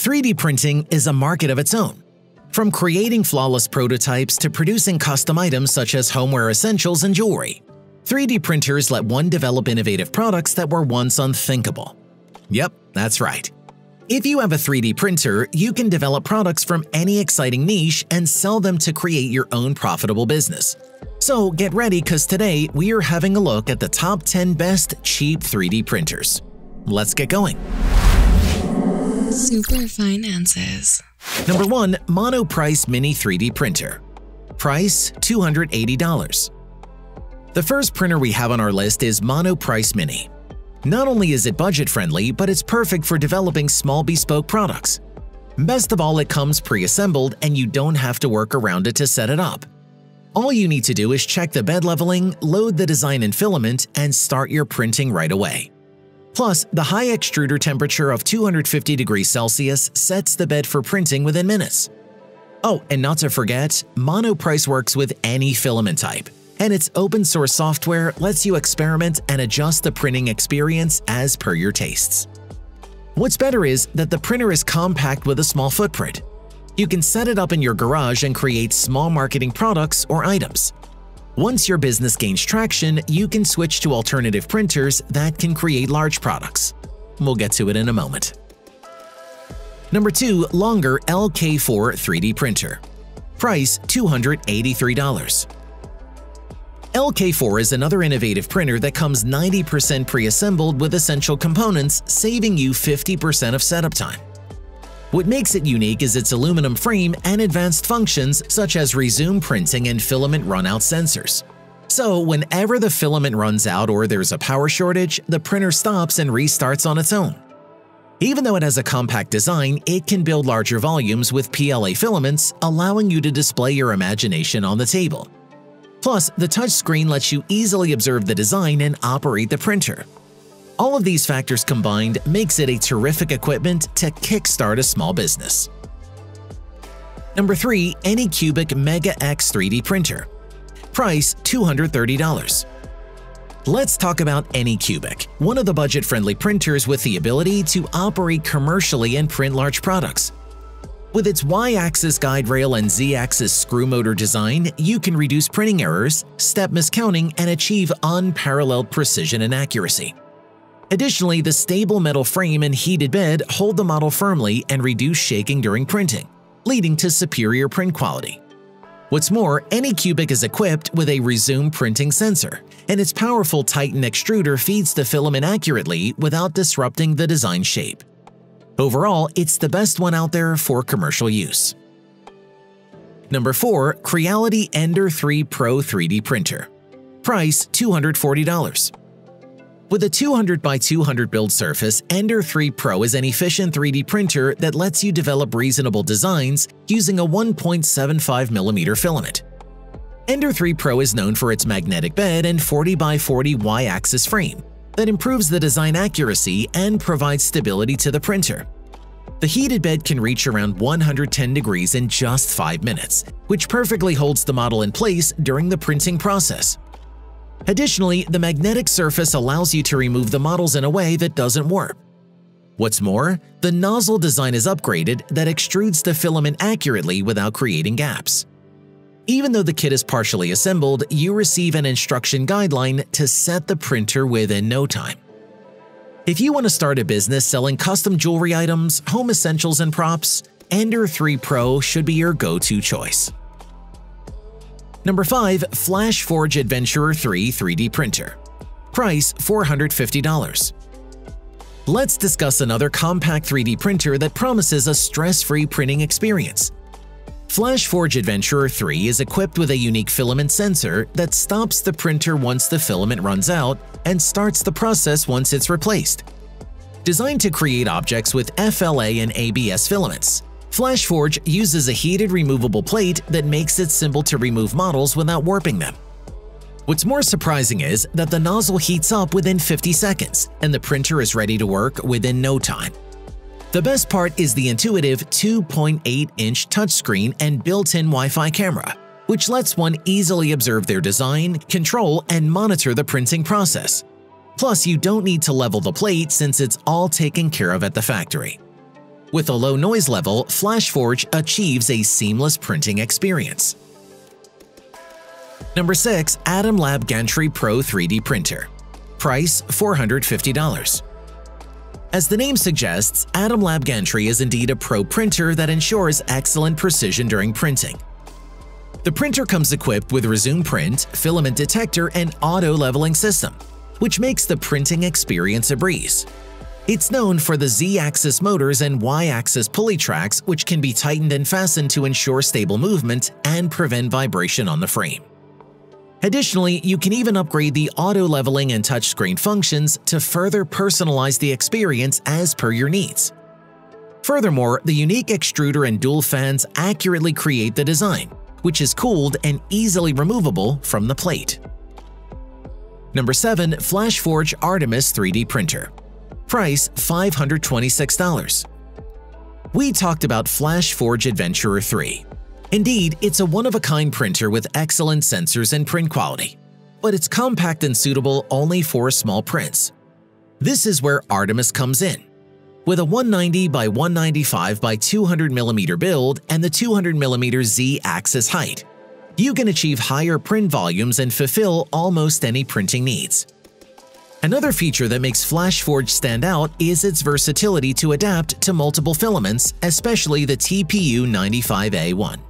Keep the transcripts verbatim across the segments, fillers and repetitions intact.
three D printing is a market of its own. From creating flawless prototypes to producing custom items such as homeware essentials and jewelry, three D printers let one develop innovative products that were once unthinkable. Yep, that's right. If you have a three D printer, you can develop products from any exciting niche and sell them to create your own profitable business. So get ready, because today we are having a look at the top ten best cheap three D printers. Let's get going. Super Finances. Number one, Monoprice Mini three D Printer. Price two hundred eighty dollars. The first printer we have on our list is Monoprice Mini. Not only is it budget-friendly, but it's perfect for developing small bespoke products. Best of all, it comes pre-assembled and you don't have to work around it to set it up. All you need to do is check the bed leveling, load the design and filament, and start your printing right away. Plus, the high extruder temperature of two hundred fifty degrees Celsius sets the bed for printing within minutes. Oh, and not to forget, Monoprice works with any filament type, and its open-source software lets you experiment and adjust the printing experience as per your tastes. What's better is that the printer is compact with a small footprint. You can set it up in your garage and create small marketing products or items. Once your business gains traction, you can switch to alternative printers that can create large products. We'll get to it in a moment. Number two, Longer L K four three D Printer. Price two hundred eighty-three dollars. L K four is another innovative printer that comes ninety percent pre-assembled with essential components, saving you fifty percent of setup time. What makes it unique is its aluminum frame and advanced functions such as resume printing and filament runout sensors. So whenever the filament runs out or there's a power shortage, the printer stops and restarts on its own. Even though it has a compact design, it can build larger volumes with P L A filaments, allowing you to display your imagination on the table. Plus, the touchscreen lets you easily observe the design and operate the printer. All of these factors combined makes it a terrific equipment to kickstart a small business. Number three, AnyCubic Mega X three D Printer. Price two hundred thirty dollars. Let's talk about AnyCubic, one of the budget-friendly printers with the ability to operate commercially and print large products. With its Y-axis guide rail and Z-axis screw motor design, you can reduce printing errors, step miscounting, and achieve unparalleled precision and accuracy. Additionally, the stable metal frame and heated bed hold the model firmly and reduce shaking during printing, leading to superior print quality. What's more, AnyCubic is equipped with a resume printing sensor, and its powerful Titan extruder feeds the filament accurately without disrupting the design shape. Overall, it's the best one out there for commercial use. Number four, Creality Ender three Pro three D Printer. Price two hundred forty dollars. With a two hundred by two hundred build surface, Ender three Pro is an efficient three D printer that lets you develop reasonable designs using a one point seven five millimeter filament. Ender three Pro is known for its magnetic bed and forty by forty Y-axis frame that improves the design accuracy and provides stability to the printer. The heated bed can reach around one hundred ten degrees in just five minutes, which perfectly holds the model in place during the printing process. Additionally, the magnetic surface allows you to remove the models in a way that doesn't warp. What's more, the nozzle design is upgraded that extrudes the filament accurately without creating gaps. Even though the kit is partially assembled, you receive an instruction guideline to set the printer within no time. If you want to start a business selling custom jewelry items, home essentials, and props, Ender three Pro should be your go-to choice. Number five, FlashForge Adventurer three three D Printer. Price four hundred fifty dollars. Let's discuss another compact three D printer that promises a stress-free printing experience. FlashForge Adventurer three is equipped with a unique filament sensor that stops the printer once the filament runs out and starts the process once it's replaced. Designed to create objects with F L A and A B S filaments, FlashForge uses a heated removable plate that makes it simple to remove models without warping them. What's more surprising is that the nozzle heats up within fifty seconds, and the printer is ready to work within no time. The best part is the intuitive two point eight inch touchscreen and built-in Wi-Fi camera, which lets one easily observe their design, control, and monitor the printing process. Plus, you don't need to level the plate since it's all taken care of at the factory. With a low noise level, FlashForge achieves a seamless printing experience. Number six. ADIMLab Gantry Pro three D Printer. Price four hundred fifty dollars. As the name suggests, ADIMLab Gantry is indeed a pro printer that ensures excellent precision during printing. The printer comes equipped with resume print, filament detector, and auto-leveling system, which makes the printing experience a breeze. It's known for the Z-axis motors and Y-axis pulley tracks, which can be tightened and fastened to ensure stable movement and prevent vibration on the frame. Additionally, you can even upgrade the auto-leveling and touchscreen functions to further personalize the experience as per your needs. Furthermore, the unique extruder and dual fans accurately create the design, which is cooled and easily removable from the plate. Number seven. FlashForge Artemis three D Printer. Price five hundred twenty-six dollars. We talked about FlashForge Adventurer three. Indeed, it's a one-of-a-kind printer with excellent sensors and print quality, but it's compact and suitable only for small prints. This is where Artemis comes in. With a one ninety by one ninety-five by two hundred millimeter build and the two hundred millimeter Z-axis height, you can achieve higher print volumes and fulfill almost any printing needs. Another feature that makes FlashForge stand out is its versatility to adapt to multiple filaments, especially the T P U ninety-five A one.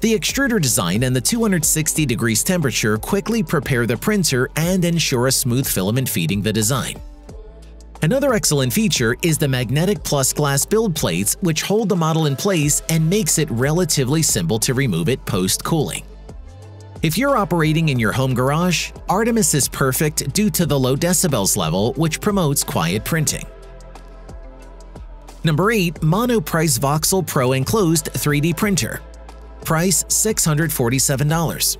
The extruder design and the two hundred sixty degrees temperature quickly prepare the printer and ensure a smooth filament feeding the design. Another excellent feature is the magnetic plus glass build plates, which hold the model in place and makes it relatively simple to remove it post-cooling. If you're operating in your home garage, Artemis is perfect due to the low decibels level, which promotes quiet printing. Number eight. Monoprice Voxel Pro Enclosed three D Printer. Price six hundred forty-seven dollars.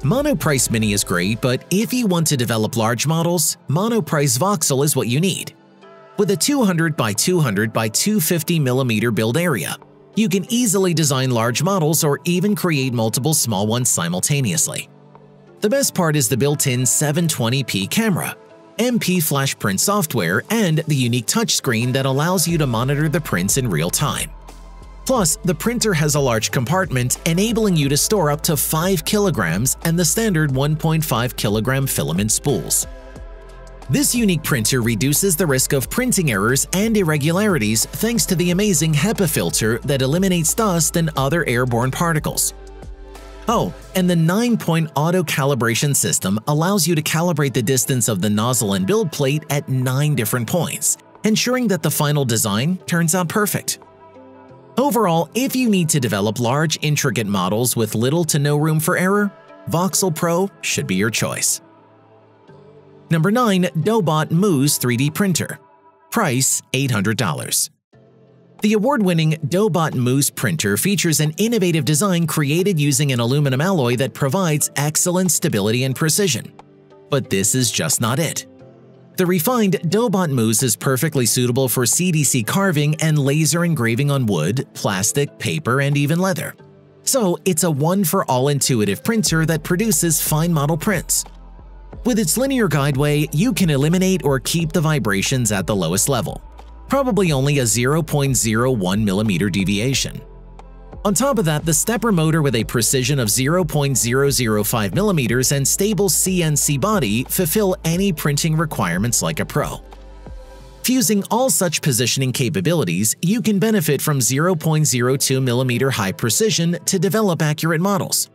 Monoprice Mini is great, but if you want to develop large models, Monoprice Voxel is what you need. With a two hundred by two hundred by two hundred fifty millimeter build area, you can easily design large models or even create multiple small ones simultaneously. The best part is the built-in seven twenty p camera, M P Flash Print software, and the unique touchscreen that allows you to monitor the prints in real time. Plus, the printer has a large compartment, enabling you to store up to five kilograms and the standard one point five kilogram filament spools. This unique printer reduces the risk of printing errors and irregularities thanks to the amazing HEPA filter that eliminates dust and other airborne particles. Oh, and the nine point auto-calibration system allows you to calibrate the distance of the nozzle and build plate at nine different points, ensuring that the final design turns out perfect. Overall, if you need to develop large, intricate models with little to no room for error, Voxel Pro should be your choice. Number nine. DOBOT Mooz three D Printer. Price eight hundred dollars. The award-winning DOBOT Mooz printer features an innovative design created using an aluminum alloy that provides excellent stability and precision. But this is just not it. The refined DOBOT Mooz is perfectly suitable for C D C carving and laser engraving on wood, plastic, paper, and even leather. So it's a one-for-all intuitive printer that produces fine model prints. With its linear guideway, you can eliminate or keep the vibrations at the lowest level, probably only a zero point zero one millimeter deviation. On top of that, the stepper motor with a precision of zero point zero zero five millimeters and stable C N C body fulfill any printing requirements like a pro. Fusing all such positioning capabilities, you can benefit from zero point zero two millimeter high precision to develop accurate models.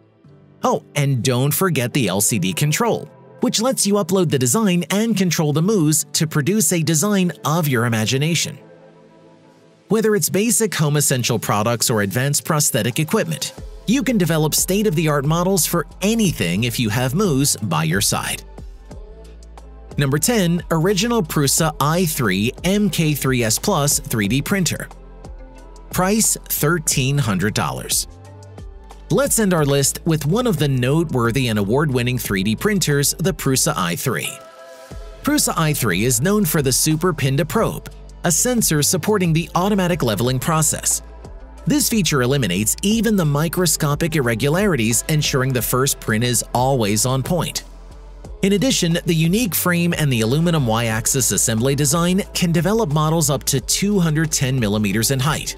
Oh, and don't forget the L C D control, which lets you upload the design and control the Mooz to produce a design of your imagination. Whether it's basic home essential products or advanced prosthetic equipment, you can develop state-of-the-art models for anything if you have Mooz by your side. Number ten. Original Prusa i three M K three S plus three D Printer. Price one thousand three hundred dollars. Let's end our list with one of the noteworthy and award-winning three D printers, the Prusa i three. Prusa i three is known for the Super Pinda Probe, a sensor supporting the automatic leveling process. This feature eliminates even the microscopic irregularities, ensuring the first print is always on point. In addition, the unique frame and the aluminum Y-axis assembly design can develop models up to two hundred ten millimeters in height.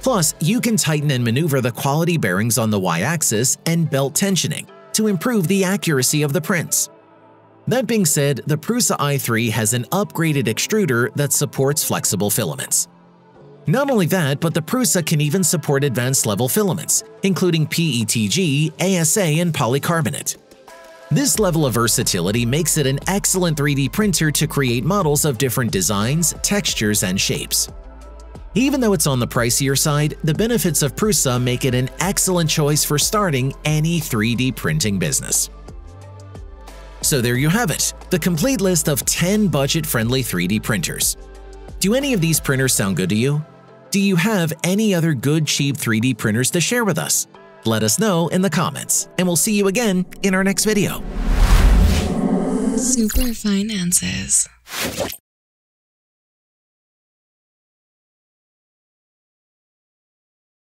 Plus, you can tighten and maneuver the quality bearings on the Y-axis and belt tensioning to improve the accuracy of the prints. That being said, the Prusa i three has an upgraded extruder that supports flexible filaments. Not only that, but the Prusa can even support advanced level filaments, including P E T G, A S A, and polycarbonate. This level of versatility makes it an excellent three D printer to create models of different designs, textures, and shapes. Even though it's on the pricier side, the benefits of Prusa make it an excellent choice for starting any three D printing business. So there you have it, the complete list of ten budget-friendly three D printers. Do any of these printers sound good to you? Do you have any other good cheap three D printers to share with us? Let us know in the comments, and we'll see you again in our next video. Super Finances.